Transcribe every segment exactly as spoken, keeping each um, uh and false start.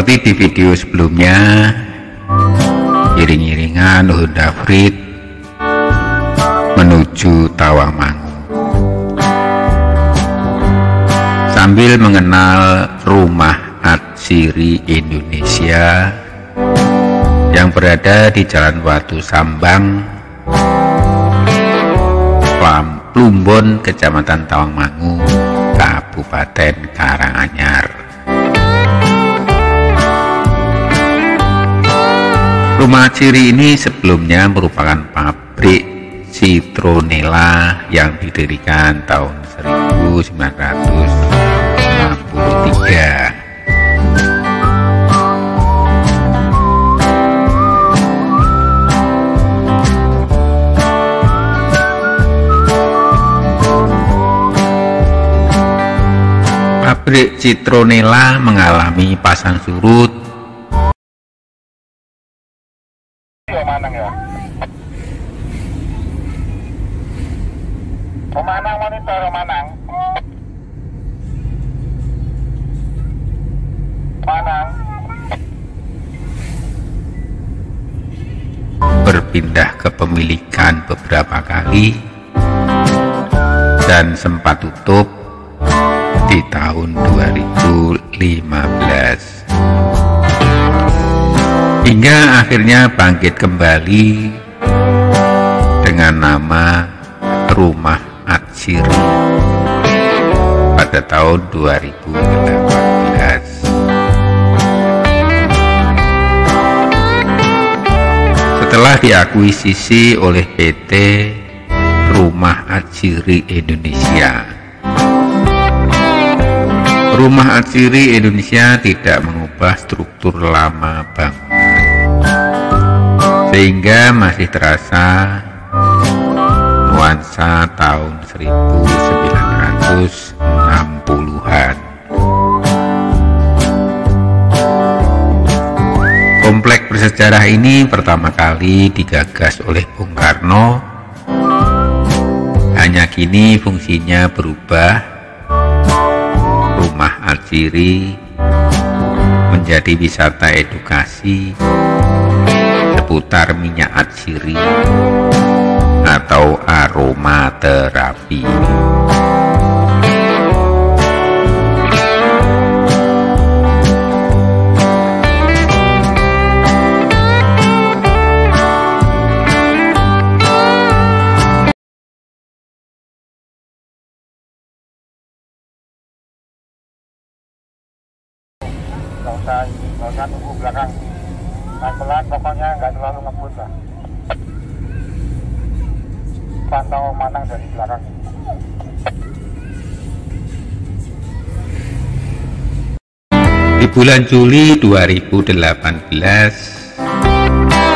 Seperti di video sebelumnya, iring-iringan Honda Freed menuju Tawangmangu sambil mengenal Rumah Atsiri Indonesia yang berada di Jalan Watu Sambang, Plumbon, Kecamatan Tawangmangu, Kabupaten Karanganyar. Rumah Atsiri ini sebelumnya merupakan pabrik citronella yang didirikan tahun seribu sembilan ratus enam puluh tiga. Pabrik citronella mengalami pasang surut. Pemanang monitor, pemanang. Pemanang. Berpindah kepemilikan beberapa kali dan sempat tutup di tahun dua ribu lima belas. Hingga akhirnya bangkit kembali dengan nama Rumah Atsiri pada tahun dua ribu delapan belas. Setelah diakuisisi oleh P T Rumah Atsiri Indonesia. Rumah Atsiri Indonesia tidak mengubah struktur lama bangunan, sehingga masih terasa nuansa tahun seribu sembilan ratus enam puluhan. Komplek bersejarah ini pertama kali digagas oleh Bung Karno, hanya kini fungsinya berubah. Rumah Atsiri menjadi wisata edukasi seputar minyak atsiri atau aromaterapi. Nggak usah, nggak usah nunggu belakang, pelan-pelan pokoknya, nggak terlalu ngebut lah. Pantau manang dari belakang. Di bulan Juli dua ribu delapan belas,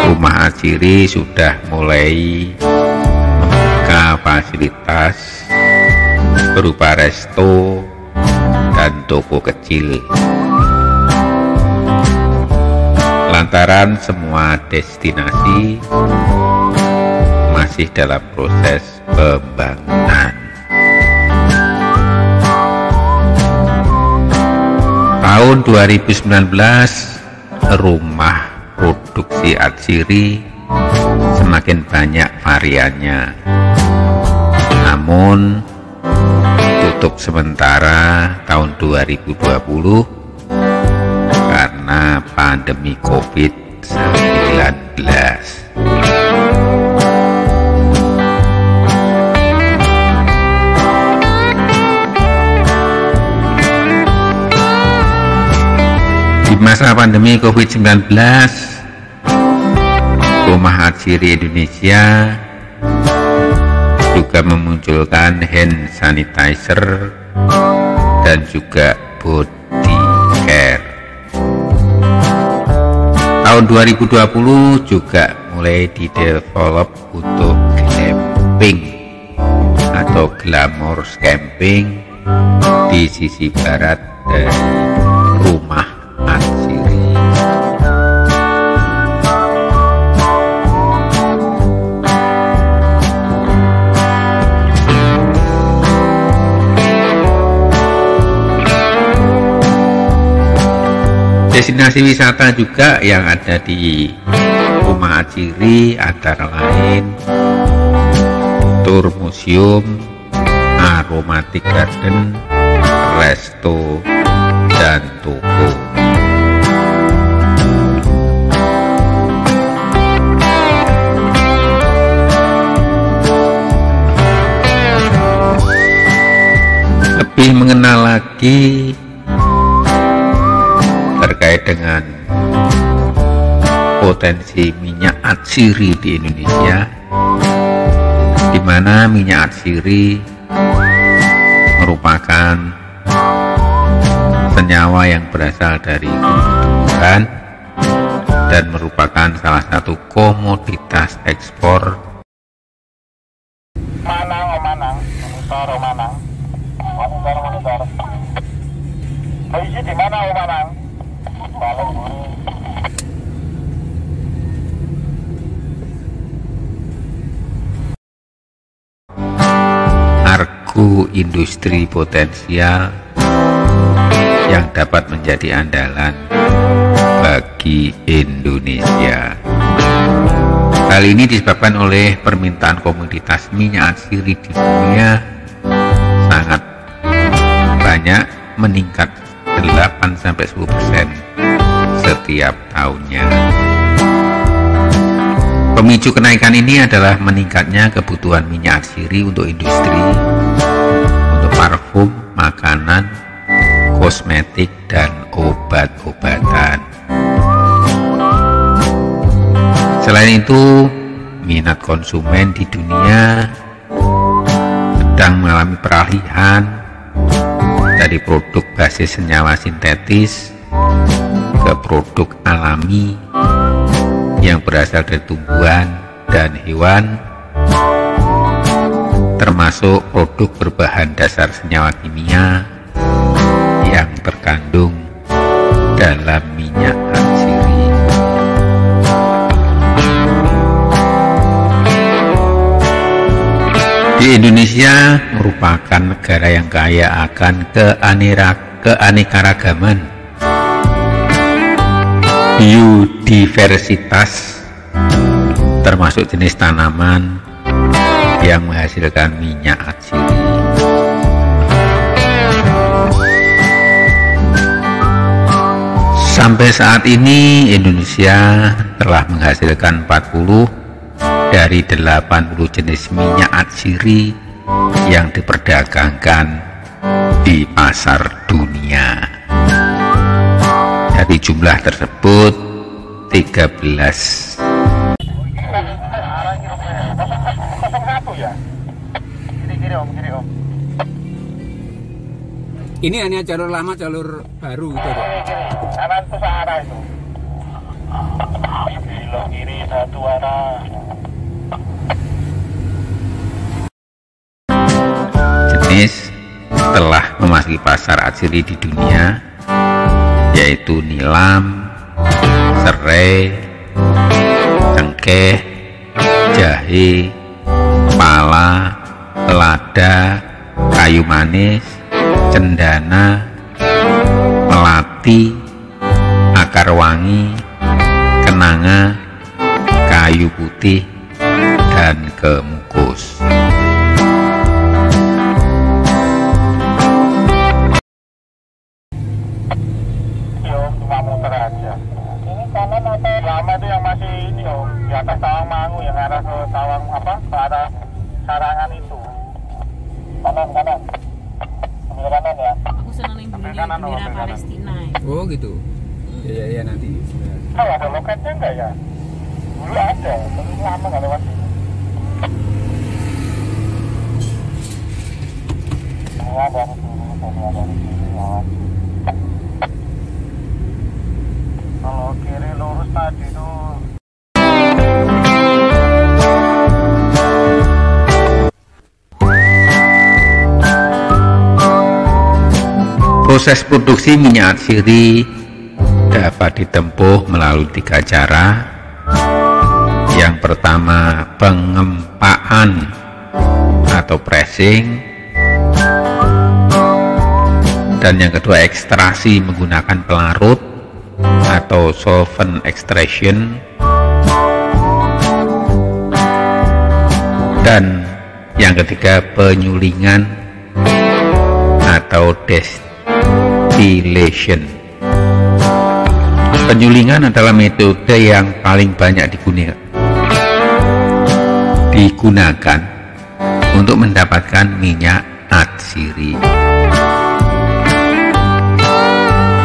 Rumah Atsiri sudah mulai membuka fasilitas berupa resto dan toko kecil. Lantaran semua destinasi masih dalam proses pembangunan. Tahun dua ribu sembilan belas, rumah produksi Atsiri semakin banyak variannya. Namun tutup sementara tahun dua ribu dua puluh karena pandemi COVID sembilan belas. Di masa pandemi COVID sembilan belas, Rumah Atsiri Indonesia juga memunculkan hand sanitizer dan juga body care. Tahun dua ribu dua puluh juga mulai didevelop untuk glamping atau glamour camping di sisi barat dari Rumah Atsiri. Destinasi wisata juga yang ada di Rumah Atsiri antara lain tur museum, aromatic garden, resto, dan toko. Lebih mengenal lagi terkait dengan potensi minyak atsiri di Indonesia, di mana minyak atsiri merupakan senyawa yang berasal dari tumbuhan dan merupakan salah satu komoditas ekspor. Manang, manang, monitor, manang, monitor, monitor. Polisi di mana, manang? Argo industri potensial yang dapat menjadi andalan bagi Indonesia. Hal ini disebabkan oleh permintaan komoditas minyak atsiri di dunia sangat banyak, meningkat delapan sampai sepuluh persen setiap tahunnya. Pemicu kenaikan ini adalah meningkatnya kebutuhan minyak atsiri untuk industri, untuk parfum, makanan, kosmetik, dan obat-obatan. Selain itu, minat konsumen di dunia sedang mengalami peralihan dari produk basis senyawa sintetis ke produk alami yang berasal dari tumbuhan dan hewan, termasuk produk berbahan dasar senyawa kimia yang terkandung dalam minyak atsiri. Di Indonesia merupakan negara yang kaya akan keanekaragaman, biodiversitas, termasuk jenis tanaman yang menghasilkan minyak atsiri. Sampai saat ini Indonesia telah menghasilkan empat puluh dari delapan puluh jenis minyak atsiri yang diperdagangkan di pasar dunia. Dari jumlah tersebut tiga belas ini hanya jalur lama, jalur baru gitu. Jenis telah memasuki pasar atsiri di dunia yaitu nilam, serai, cengkeh, jahe, pala, lada, kayu manis, cendana, melati, akar wangi, kenanga, kayu putih, dan kemukus. Oh gitu. Iya iya nanti. Kalau ada loketnya enggak ya? Dulu ada, tapi lama enggak lewat sini. Saya baru dulu, saya baru dulu lewat. Kalau kiri lurus tadi tuh. Proses produksi minyak atsiri dapat ditempuh melalui tiga cara. Yang pertama, pengempaan atau pressing, dan yang kedua ekstraksi menggunakan pelarut, atau solvent extraction, dan yang ketiga penyulingan atau distillation. Penyulingan adalah metode yang paling banyak digunakan digunakan untuk mendapatkan minyak atsiri.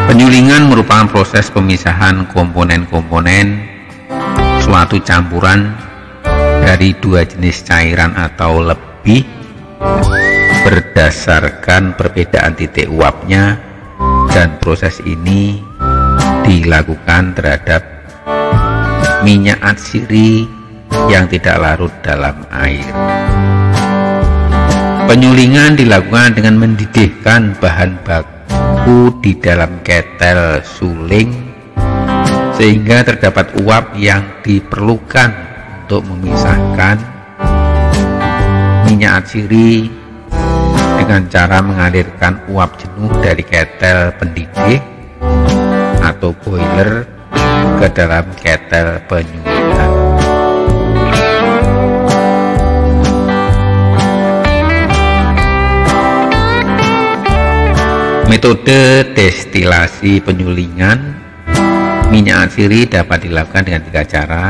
Penyulingan merupakan proses pemisahan komponen-komponen suatu campuran dari dua jenis cairan atau lebih berdasarkan perbedaan titik uapnya, dan proses ini dilakukan terhadap minyak atsiri yang tidak larut dalam air. Penyulingan dilakukan dengan mendidihkan bahan baku di dalam ketel suling sehingga terdapat uap yang diperlukan untuk memisahkan minyak atsiri dengan cara mengalirkan uap jenuh dari ketel pendidih atau boiler ke dalam ketel penyulingan. Metode destilasi penyulingan minyak atsiri dapat dilakukan dengan tiga cara,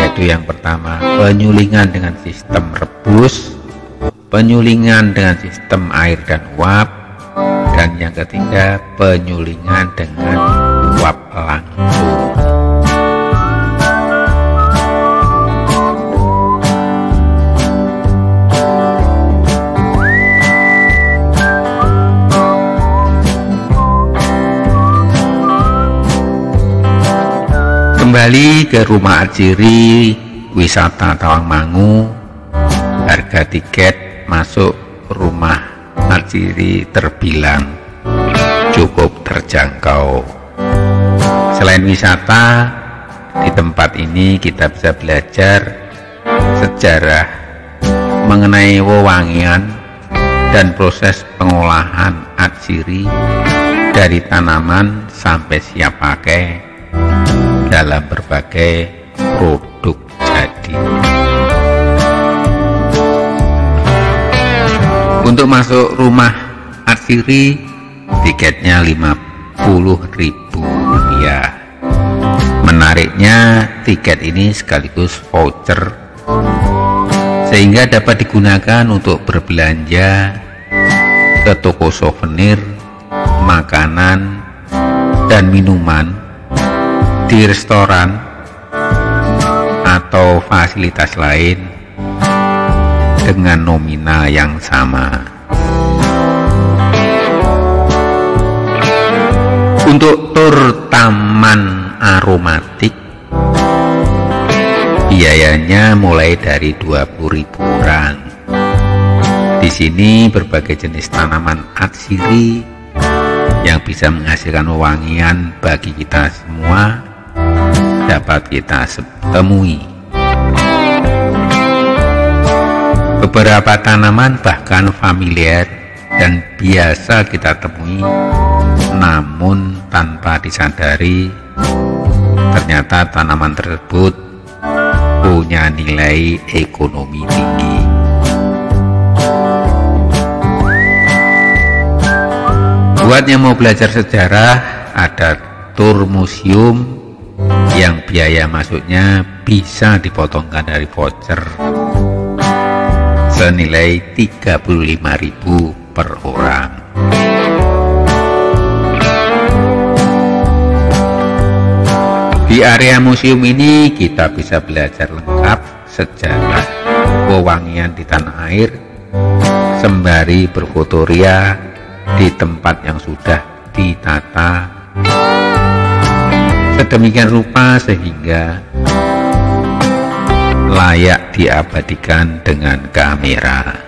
yaitu yang pertama penyulingan dengan sistem rebus, penyulingan dengan sistem air dan uap, dan yang ketiga penyulingan dengan uap langsung. Kembali ke Rumah Atsiri Wisata Tawangmangu. Harga tiket masuk Rumah Atsiri terbilang cukup terjangkau. Selain wisata, di tempat ini kita bisa belajar sejarah mengenai wewangian dan proses pengolahan atsiri dari tanaman sampai siap pakai dalam berbagai produk jadi. Untuk masuk Rumah Atsiri tiketnya lima puluh ribu rupiah. Menariknya tiket ini sekaligus voucher sehingga dapat digunakan untuk berbelanja ke toko souvenir, makanan dan minuman, di restoran atau fasilitas lain dengan nominal yang sama. Untuk tur taman aromatik biayanya mulai dari dua puluh ribu rupiah. Di sini berbagai jenis tanaman atsiri yang bisa menghasilkan wewangian bagi kita semua dapat kita temui. Beberapa tanaman bahkan familiar dan biasa kita temui, namun tanpa disadari ternyata tanaman tersebut punya nilai ekonomi tinggi. Buat yang mau belajar sejarah, ada tur museum yang biaya masuknya bisa dipotongkan dari voucher senilai tiga puluh lima ribu rupiah per orang. Di area museum ini kita bisa belajar lengkap sejarah wewangian di tanah air sembari berfotoria di tempat yang sudah ditata sedemikian rupa sehingga layak diabadikan dengan kamera.